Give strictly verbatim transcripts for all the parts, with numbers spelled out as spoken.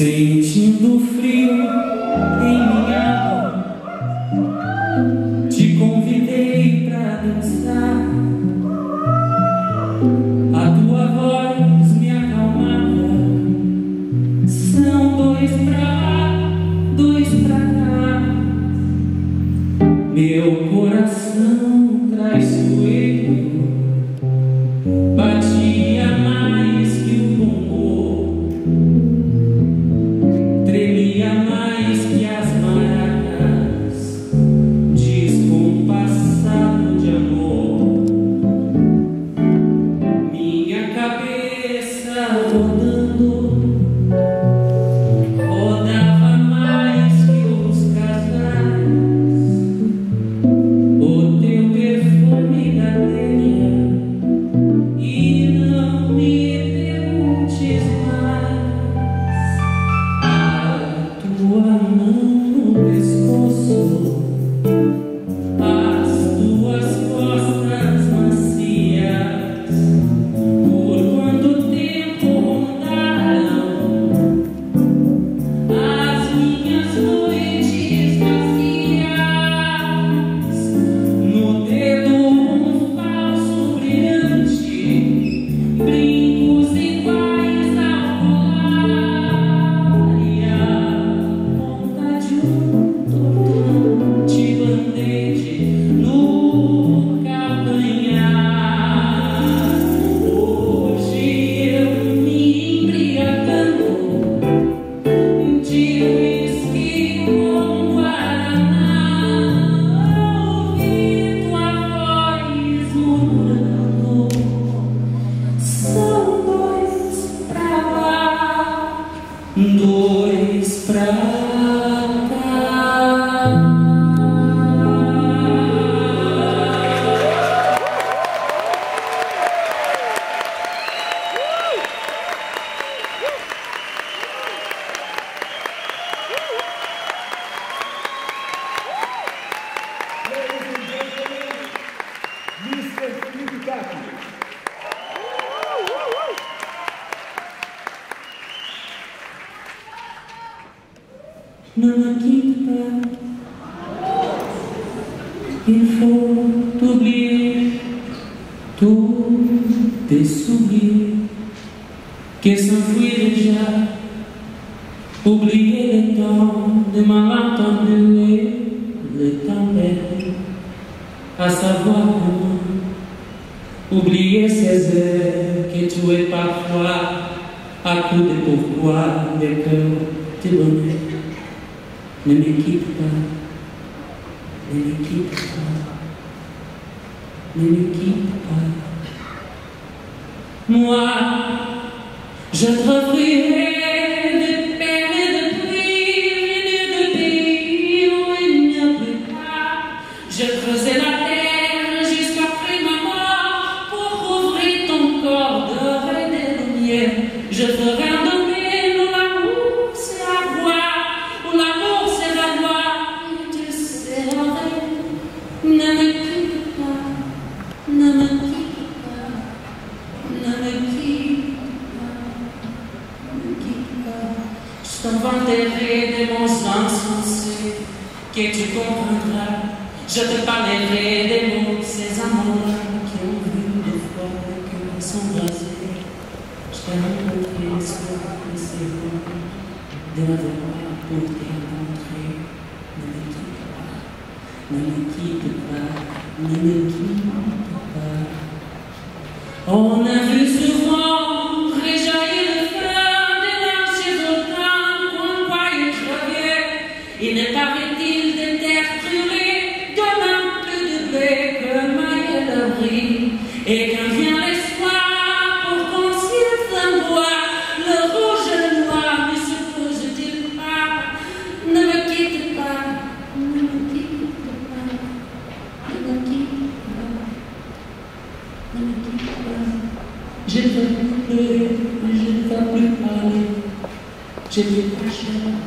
Sentindo frio em minha alma, te convidei pra dançar. A tua voz me acalmava. São dois pra lá, dois pra cá. Meu coração traiçoeiro batia mais que o tambor, trelia mais que as maracas, descompassado de amor. Minha cabeça rodando rodava mais que os casais. O teu perfume da lenha e não me perguntes mais. A tua mão no pescoço, as tuas costas macias, por quanto tempo rondaram as minhas noites vazias. No dedo um falso brilhante, brincos iguais a colar, e a ponta de um tortão de band-aid no calcanhar. Hoje eu me embriagando de uísque com guaraná, ouvindo a voz murmurando: são dois pra lá, dois pra cá. Ne me quitte pas, il faut oublier tous tes sourires qui s'enfuient déjà. Oublier le temps de malentendus et les tempêtes, à savoir comment oublier ces heures que tu es parfois à coup de pourquoi, de peur, de bonheur. Ne me quitte pas, ne me quitte pas, ne me quitte pas. Moi, je te reprierai de peine et de prive et de pays où il n'y a plus pas. Je faisais la terre jusqu'après ma mort pour couvrir ton corps d'or et de lumière. Je ferai un domaine où l'amour c'est la gloire, où l'amour je t'inventerai des mots insensés que tu comprendras. Je te parlerai des mots, ces amours-là qui ont vu des fois que me sont rasés. Je t'ai rencontré les soirs et ces fois de m'avoir pour te rencontrer. Ne me quitte pas, ne me quitte pas. On a vu souvent réjaillir le feu des larges automnes qu'on croyait crever. Il n'est pas inutile de terre crurée, comme un peu de blé, comme un d'abri. Et quand vient l'espoir pour qu'on s'y un bois, le rouge et le noir, mais surtout je dis pas, ne me quitte pas, ne me quitte pas. Je ne veux plus pleurer, je ne veux plus parler. Je ne veux plus jamais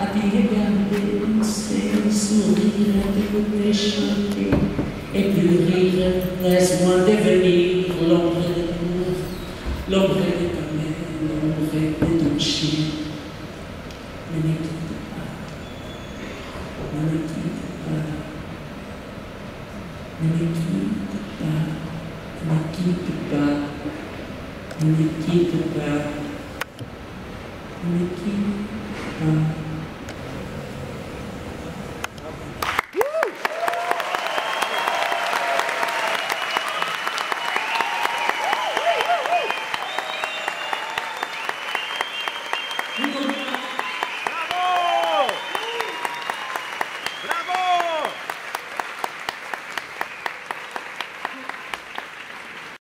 à te regarder, penser, sourire, t'écouter chanter et plus rire. Laisse-moi devenir l'ombre de ton, l'ombre de ta mère, l'ombre de ton péché. Ne me quitte pas. Ne me quitte pas. Ne me quitte pas. Ne me quitte pas. Ne me quitte pas. Ne me quitte pas.